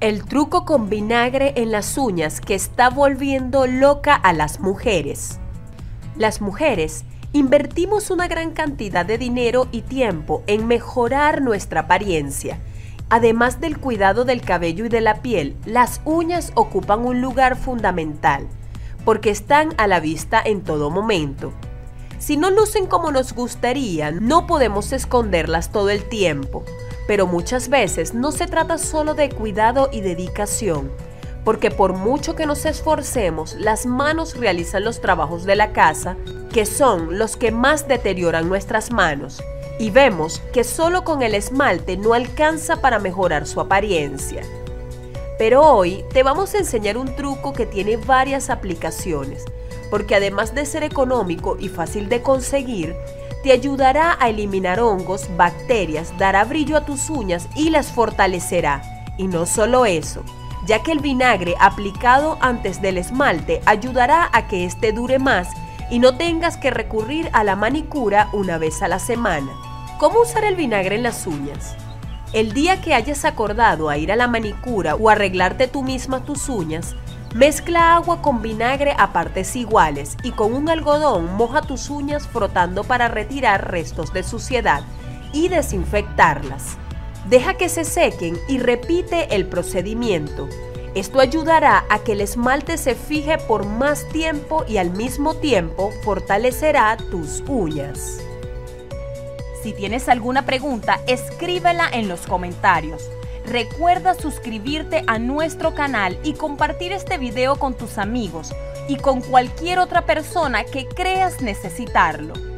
El truco con vinagre en las uñas que está volviendo loca a las mujeres. Las mujeres invertimos una gran cantidad de dinero y tiempo en mejorar nuestra apariencia. Además del cuidado del cabello y de la piel, las uñas ocupan un lugar fundamental, porque están a la vista en todo momento. Si no lucen como nos gustaría, no podemos esconderlas todo el tiempo, pero muchas veces no se trata solo de cuidado y dedicación, porque por mucho que nos esforcemos, las manos realizan los trabajos de la casa, que son los que más deterioran nuestras manos, y vemos que solo con el esmalte no alcanza para mejorar su apariencia. Pero hoy te vamos a enseñar un truco que tiene varias aplicaciones, porque además de ser económico y fácil de conseguir, te ayudará a eliminar hongos, bacterias, dará brillo a tus uñas y las fortalecerá. Y no solo eso, ya que el vinagre aplicado antes del esmalte ayudará a que este dure más y no tengas que recurrir a la manicura una vez a la semana. ¿Cómo usar el vinagre en las uñas? El día que hayas acordado a ir a la manicura o arreglarte tú misma tus uñas, mezcla agua con vinagre a partes iguales y con un algodón moja tus uñas frotando para retirar restos de suciedad y desinfectarlas. Deja que se sequen y repite el procedimiento. Esto ayudará a que el esmalte se fije por más tiempo y al mismo tiempo fortalecerá tus uñas. Si tienes alguna pregunta, escríbela en los comentarios. Recuerda suscribirte a nuestro canal y compartir este video con tus amigos y con cualquier otra persona que creas necesitarlo.